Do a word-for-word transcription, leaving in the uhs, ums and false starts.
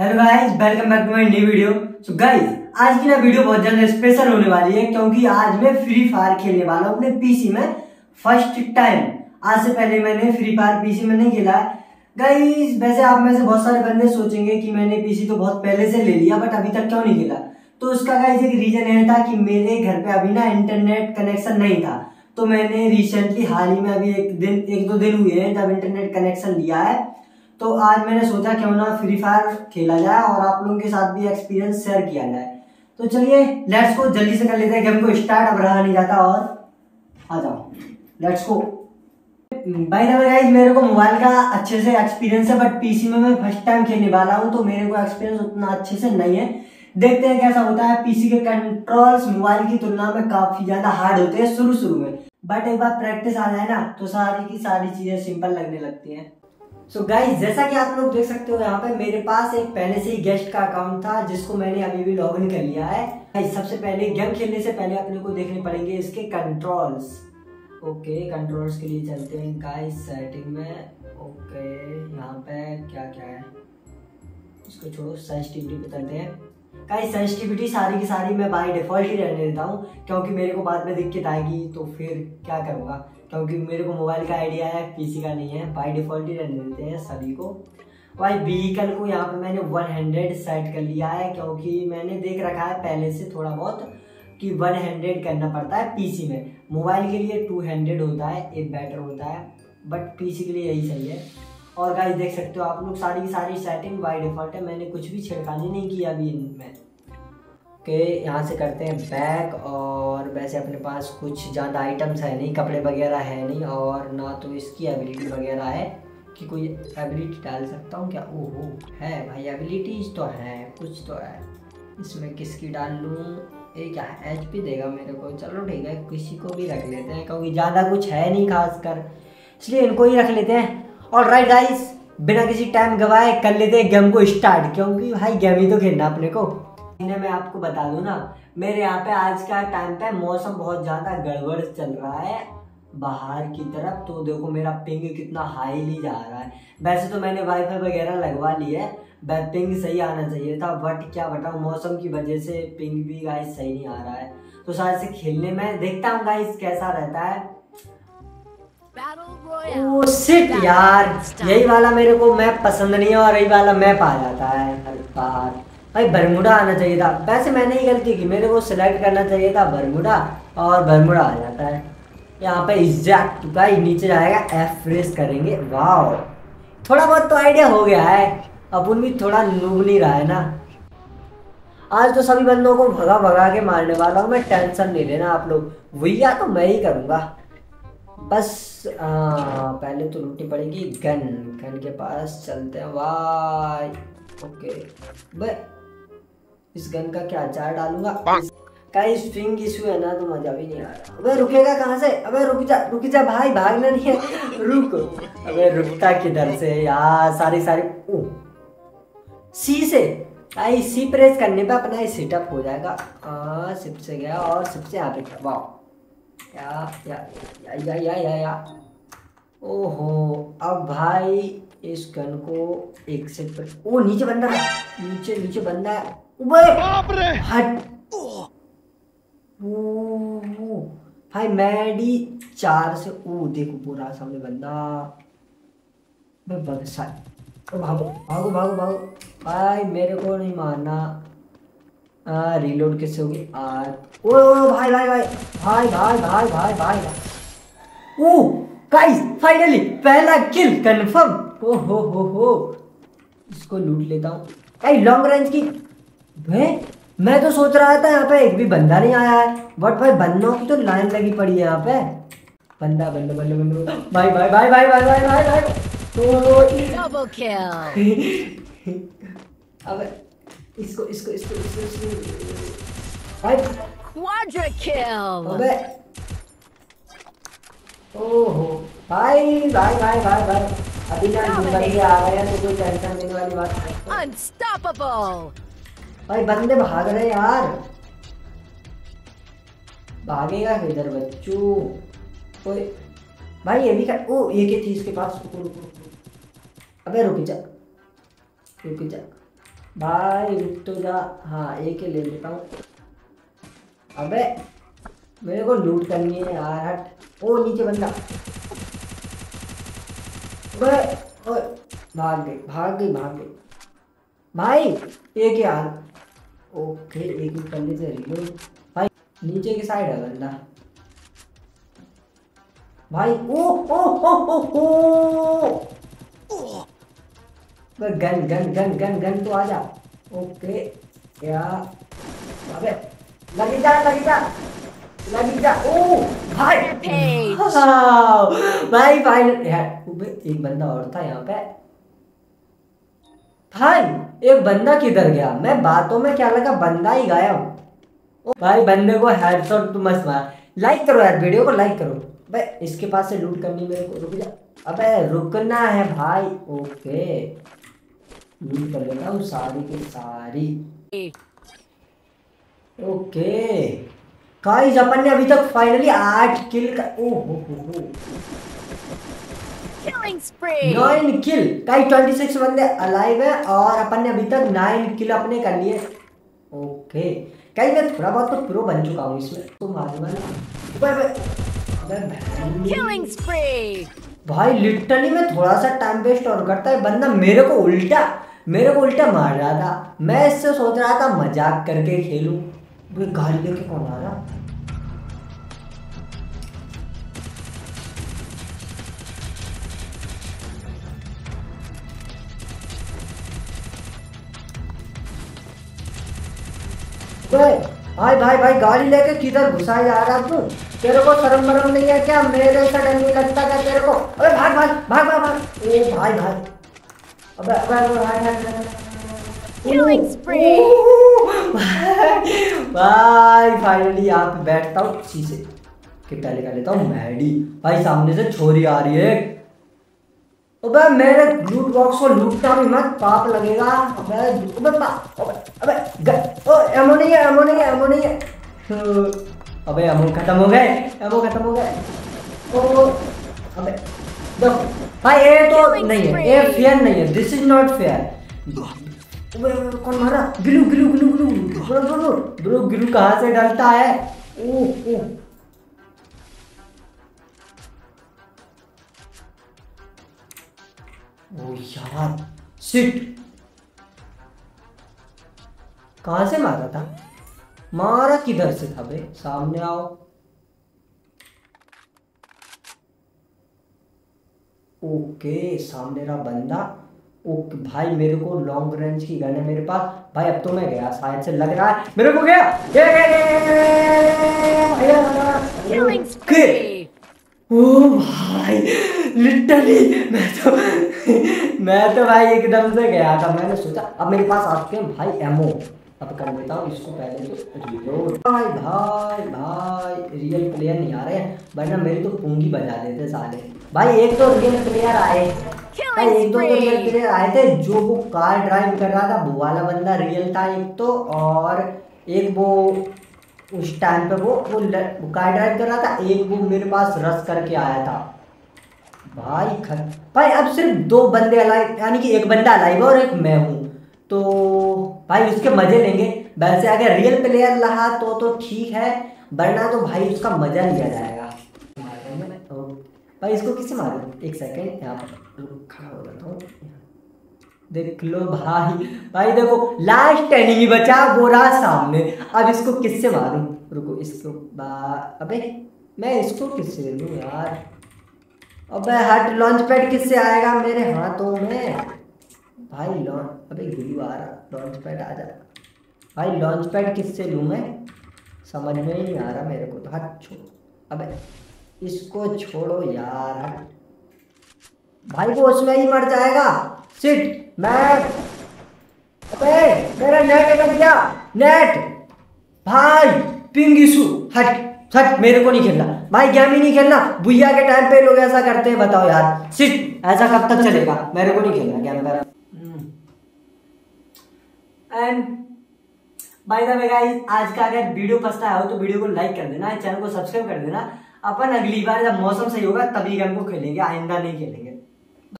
Hello guys, welcome back to my new video. So guys, आज की ना video बहुत ज्यादा स्पेशल होने वाली है क्योंकि आज मैं फ्री फायर खेलने वाला हूँ अपने पीसी में फर्स्ट टाइम। आज से पहले मैंने फ्री फायर पीसी में नहीं खेला है गाइस। वैसे आप में से बहुत सारे बंदे सोचेंगे कि मैंने पीसी तो बहुत पहले से ले लिया बट अभी तक क्यों नहीं खेला, तो उसका गाइस एक रीजन यह था कि मेरे घर पे अभी ना इंटरनेट कनेक्शन नहीं था। तो मैंने रिसेंटली हाल ही में अभी एक दिन एक दो दिन हुए हैं जब इंटरनेट कनेक्शन लिया है। तो आज मैंने सोचा क्यों ना फ्री फायर खेला जाए और आप लोगों के साथ भी एक्सपीरियंस शेयर किया जाए। तो चलिए लेट्स को जल्दी से कर लेते हैं गेम को स्टार्ट। अब रहा नहीं जाता और आ जाओ लेट्स को। बाय द वे गाइस, मेरे को मोबाइल का अच्छे से एक्सपीरियंस है बट पीसी में मैं फर्स्ट टाइम खेलने वाला हूँ तो मेरे को एक्सपीरियंस उतना अच्छे से नहीं है। देखते हैं कैसा होता है। पीसी के कंट्रोल्स मोबाइल की तुलना में काफी ज्यादा हार्ड होते हैं शुरू शुरू में, बट एक बार प्रैक्टिस आ जाए ना तो सारी की सारी चीजें सिंपल लगने लगती हैं। सो so गाइज, जैसा कि आप लोग देख सकते हो यहाँ पे मेरे पास एक पहले से ही गेस्ट का अकाउंट था जिसको मैंने अभी भी लॉग इन कर लिया है। गाइज, सबसे पहले गेम खेलने से पहले अपने को देखने पड़ेंगे इसके कंट्रोल्स। ओके, कंट्रोल्स के लिए चलते हैं गाइज सेटिंग में। ओके, यहाँ पे क्या क्या है इसको छोड़ो, सेंसिटिविटी पे चलते हैं। गाइज, सेंसिटिविटी सारी की सारी मैं बाई डिफॉल्ट ही रहने देता हूँ क्योंकि मेरे को बाद में दिक्कत आएगी तो फिर क्या करूँगा, क्योंकि मेरे को मोबाइल का आइडिया है पीसी का नहीं है। बाई डिफॉल्ट ही रहने देते हैं सभी को। भाई व्हीकल को यहाँ पे मैंने हंड्रेड सेट कर लिया है क्योंकि मैंने देख रखा है पहले से थोड़ा बहुत कि हंड्रेड करना पड़ता है पीसी में। मोबाइल के लिए टू हंड्रेड होता है, ये बेटर होता है बट पीसी के लिए यही सही है। और गाइस देख सकते हो आप लोग सारी की सारी सेटिंग बाय डिफॉल्ट है, मैंने कुछ भी छिड़कानी नहीं की अभी इनमें। ओके, यहाँ से करते हैं बैक। और वैसे अपने पास कुछ ज़्यादा आइटम्स है नहीं, कपड़े वगैरह है नहीं और ना तो इसकी एबिलिटी वगैरह है कि कोई एबिलिटी डाल सकता हूँ क्या। ओहो है भाई, एबिलिटीज तो हैं, कुछ तो है इसमें। किसकी डाल लूँ, ये क्या है, एच पी देगा मेरे को। चलो ठीक है, किसी को भी रख लेते हैं क्योंकि ज़्यादा कुछ है नहीं खासकर, इसलिए इनको ही रख लेते हैं। और राइट गाइस, बिना किसी टाइम गवाए कर लेते हैं गेम को स्टार्ट क्योंकि भाई गेम ही तो खेलना अपने को। इन्हें मैं आपको बता दूँ ना, मेरे यहाँ पे आज का टाइम पे मौसम बहुत ज़्यादा गड़बड़ चल रहा है बाहर की तरफ। तो देखो मेरा पिंग कितना हाईली जा रहा है। वैसे तो मैंने वाईफाई वगैरह लगवा ली है, पिंग सही आना चाहिए था बट क्या बताऊँ मौसम की वजह से पिंग भी गाइस सही नहीं आ रहा है। तो शायद से खेलने में देखता हूँ गाइस कैसा रहता है। ओ शिट यार, यही वाला मेरे को मैप पसंद नहीं है और यही वाला मैप आ जाता है हर बार। भाई बरमुडा आना चाहिए था, वैसे मैंने ही गलती की, मेरे को सिलेक्ट करना चाहिए था बरमुडा और बरमुडा आ जाता है। यहाँ पे एग्जैक्ट गाइस नीचे जाएगा, एफ फ्रेश करेंगे। वाह, थोड़ा बहुत तो आइडिया हो गया है, अपन भी थोड़ा नूब नहीं रहा है ना। आज तो सभी बंदों को भगा भगा के मारने वाला हूँ मैं, टेंशन नहीं लेना आप लोग। भैया तो मैं ही करूँगा बस। आ, पहले तो लूटनी पड़ेगी गन। गन के पास चलते हैं। वाह ओके, भाई इस गन का क्या अचार डालूंगा। कई स्ट्रिंग इशू है ना तो मजा भी नहीं आ रहा। अबे रुकेगा कहाँ से, अबे रुक जा रुक जा भाई, भागना नहीं है रुक। अबे रुकता किधर से यार, सारी सारी ओ सी से आई सी प्रेस करने पे अपना सेटअप हो जाएगा। हाँ सिप से गया और सिप से यहाँ पे गया। वाह या या या या या या या ओहो। अब भाई इस गन को एक से ओ नीचे बंदा है, नीचे नीचे बंदा है। ओए हट ओ भाई मैडी चार से। ओ देखो पूरा सामने बंदा, मैं बदसा भागो भागो भागो भागो। भाई मेरे को नहीं मारना। आ, रीलोड किससे होगी। ओ भाई भाई भाई भाई भाई भाई भाई भाई ओ गाइस फाइनली पहला किल कंफर्म। ओ हो हो हो, इसको लूट लेता हूँ। गाइस लॉन्ग रेंज की भाई, मैं तो सोच रहा था यहाँ पे एक भी बंदा नहीं आया है बट भाई बंदों की तो लाइन लगी पड़ी है यहाँ पे। बंदा बंदा बंदा बंदा भाई भाई भाई भाई भाई भाई भाई भाई तो डबल किल। अब इसको इसको इसको इसको भाई क्वाड्रा किल। अबे ओहो भाई भाई भाई भाई भाई अभी ना बंदे आ रहे हैं तो कोई टेंशन लेने वाली बात है। अनस्टॉपेबल भाई, बंदे भाग रहे यार, भागेगा किधर बच्चू कोई। भाई ये भी कर ओ ये क्या थी इसके पास। अबे रुक जा रुक जा भाई रुक तो जा। हाँ एक ही ले लेता हूँ। अबे मेरे को लूट करनी है यार, हट। ओ नीचे बंदा, ओए भाग गई भाग गई भाग गई भाई। एक यार ओके, एक ही करने से रिलोड। भाई नीचे की साइड है बंदा भाई। ओ ओ ओ ओ ओ gun gun gun gun gun तो आ जा। ओके यार अबे लगी जा लगी जा लगी जा। ओ भाई हाँ, भाई भाई यार एक बंदा और था यहाँ पे भाई। एक बंदा किधर गया? मैं बातों में क्या लगा बंदा ही गायब। भाई बंदे को हेडशॉट तो मस्त मार। लाइक करो यार वीडियो को, लाइक करो। भाई इसके पास से लूट करनी मेरे को, रुक जा। अबे रुकना है भाई। ओके लूट कर लेता हूँ सारी की सारी। ओके गाइस अपन ने अभी तक फाइनली आठ किल का ओ हो हो nine kill. Guys twenty six बंदे अलाइव है और अपन ने अभी तक नाइन किल अपने कर लिए। ओके गाइस मैं थोड़ा बहुत तो प्रो बन चुका हूँ इसमें तो मालूम। भाई लिटरली मैं थोड़ा सा टाइम वेस्ट और करता है, बंदा मेरे को उल्टा मेरे को उल्टा मार रहा था। मैं इससे सोच रहा था मजाक करके खेलूं। भाई गाड़ी लेके कौन आ रहा? भाई भाई भाई गाड़ी लेके किधर घुसाई जा रहा तू? तेरे को शर्म मरम नहीं है क्या? मेरे से डर नहीं लगता क्या तेरे को? अबे भाग भाग भाग भाग भाग। ए भाई भाई अबे अबे भाई भाई फाइनली यहाँ पे बैठता हूँ शीशे के पहले का लेता हूँ मैडी। भाई सामने से छोरी आ रही है। अबे मेरे लूट बॉक्स को लूटना भी मत, पाप लगेगा। अबे अबे पाप अबे अबे ओ एमो नहीं है एमो नहीं है एमो नहीं है। अबे एमो खत्म हो गए एमो खत्म हो गए। ओ अबे दो भाई ये तो नहीं है, ये फेयर नहीं है, दिस इज नॉट फेयर। अबे कौन मारा? गिलू गिलू गिलू गिलू ब्रो ब्रो ब्रो गिलू कहाँ से डरता है? ओ ओ ओ यार शिट, कहाँ से मारा था? मारा किधर से था बे? सामने आओ। ओके सामने रहा बंदा। ओके भाई मेरे को लॉन्ग रेंज की गन है मेरे पास। भाई अब तो मैं गया शायद से, लग रहा है मेरे को गया। ये ये ये ये ये ये ओ भाई लिटरली मैं तो मैं तो भाई एकदम से गया था। मैंने सोचा अब मेरे पास आते हैं भाई एमओ, अब कर लेता हूँ इसको पहले। भाई भाई भाई रियल प्लेयर नहीं आ रहे हैं वरना मेरी तो पूंगी बजा देते साले। भाई एक तो रियल प्लेयर आए भाई एक दो तो रियल प्लेयर आए थे। जो वो कार ड्राइव कर रहा था वो वाला बंदा रियल था एक तो, और एक वो उस टाइम पे वो वो कार ड्राइव कर रहा था। एक वो मेरे पास रस करके आया था भाई खत। भाई अब सिर्फ दो बंदे अलाइव, यानी कि एक बंदा अलाइव है और एक मैं हूँ, तो भाई उसके मजे लेंगे। वैसे अगर रियल प्लेयर रहा तो तो ठीक है, वरना तो भाई उसका मजा लिया जाएगा। भाई इसको किसी मारो, एक सेकेंड यहाँ पर रुका हो जाता हूँ। देख लो भाई भाई देखो लास्ट एनिमी बचा वो रहा सामने। अब इसको किससे मारूँ? रुको इसको अबे मैं इसको किससे लूँ यार? अबे हट, लॉन्च पैड किससे आएगा मेरे हाथों में? भाई लॉन्च अबे गुल्लू आ रहा, लॉन्च पैड आ जा। भाई लॉन्च पैड किससे लूँ मैं? समझ में ही नहीं आ रहा मेरे को तो। हट छोड़ो अबे इसको छोड़ो यार। भाई वो उसमें ही मर जाएगा। सिट मैं अबे मेरा नेट लग गया, नेट भाई पिंग इशू। हट हट मेरे को नहीं खेलना भाई, गेम ही नहीं खेलना। भुइया के टाइम पे लोग ऐसा करते हैं बताओ यार। सिर्फ ऐसा कब तक चलेगा? मेरे को नहीं खेलना गेम पर। And by the way guys आज का अगर वीडियो पसंद आया हो तो वीडियो को लाइक कर देना, चैनल को सब्सक्राइब कर देना। अपन अगली बार जब मौसम सही होगा तभी गेम को खेलेंगे, आइंदा नहीं खेलेंगे।